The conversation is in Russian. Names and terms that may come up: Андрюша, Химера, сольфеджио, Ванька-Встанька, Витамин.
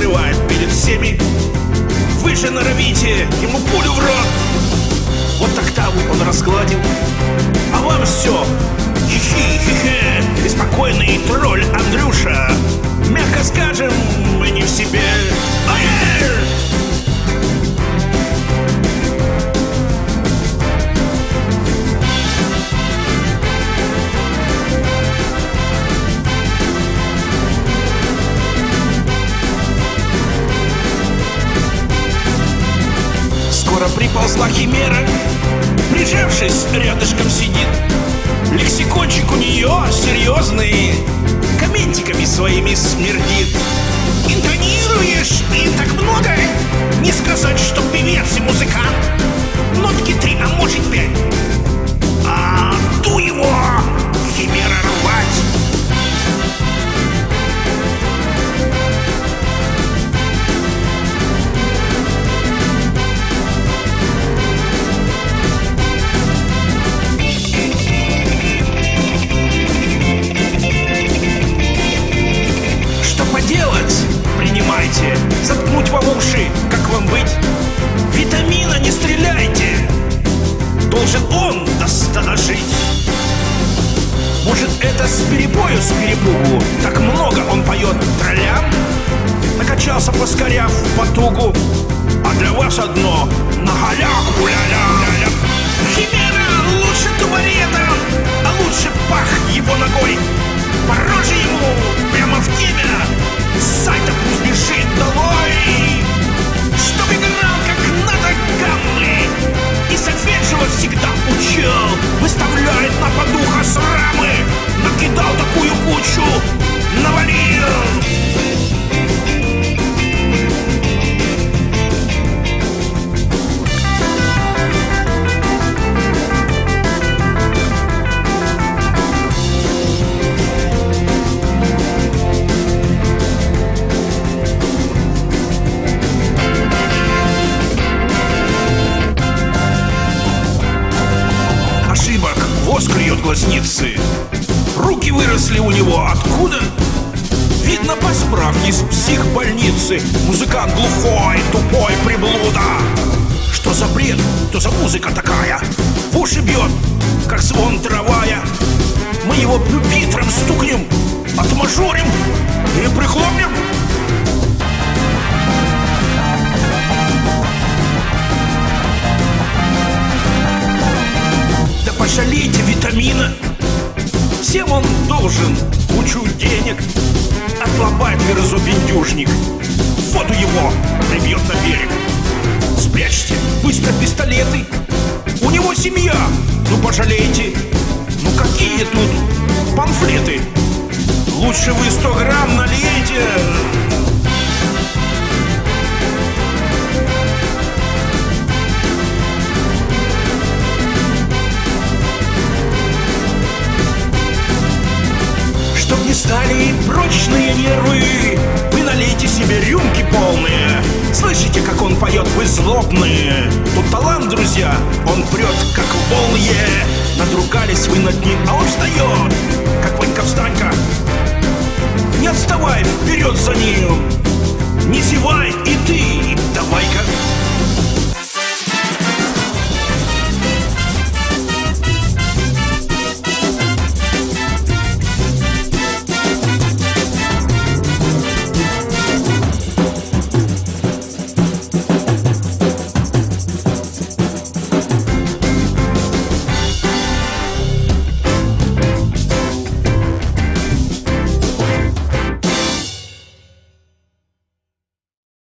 открывает перед всеми. Выше норовите, ему пулю в рот. Вот октаву он раскладил, а вам все хи-хи-хи-хи. Беспокойный тролль Андрюша, мягко скажем, мы не в себе. Приползла химера, прижавшись, рядышком сидит. Лексикончик у нее серьезный, комментиками своими смердит. Интонируешь, и так много, не сказать, что певец и музыкант. Нотки 3, а может 5. А ту его химера рвать. Принимайте, заткнуть вам уши, как вам быть? Витамина не стреляйте, должен он до 100 дожить. Может, это с перепою, с перепугу, так много он поет троллям? Накачался поскоряв потугу, а для вас одно на халяву ля-ля-ля-ля. Химера лучше туалета, а лучше пах его ногой. Пороже ему прямо в тебя, с сайта пусть бежит долой. Чтоб играл как надо гаммы и софетшего всегда учил. Выставляет на подуха с рамы, накидал такую кучу, навалил. Скрыет глазницы, руки выросли у него откуда? Видно по справке из психбольницы. Музыкант глухой, тупой приблуда. Что за бред, то за музыка такая? В уши бьет, как звон трамвая. Мы его пюпитром стукнем, отмажорим или прихлопнем. Пожалейте витамина, всем он должен кучу денег. Отлопает верзу бендюжник, воду его прибьет на берег. Спрячьте быстро пистолеты, у него семья, ну пожалейте. Ну какие тут памфлеты, лучше вы 100 грамм налейте. Стали прочные нервы, вы налейте себе рюмки полные. Слышите, как он поет, вы злобные. Тут талант, друзья, он прет, как волны. Надругались вы над ним, а он встает, как Ванька-встанька. Не отставай, вперед за ним.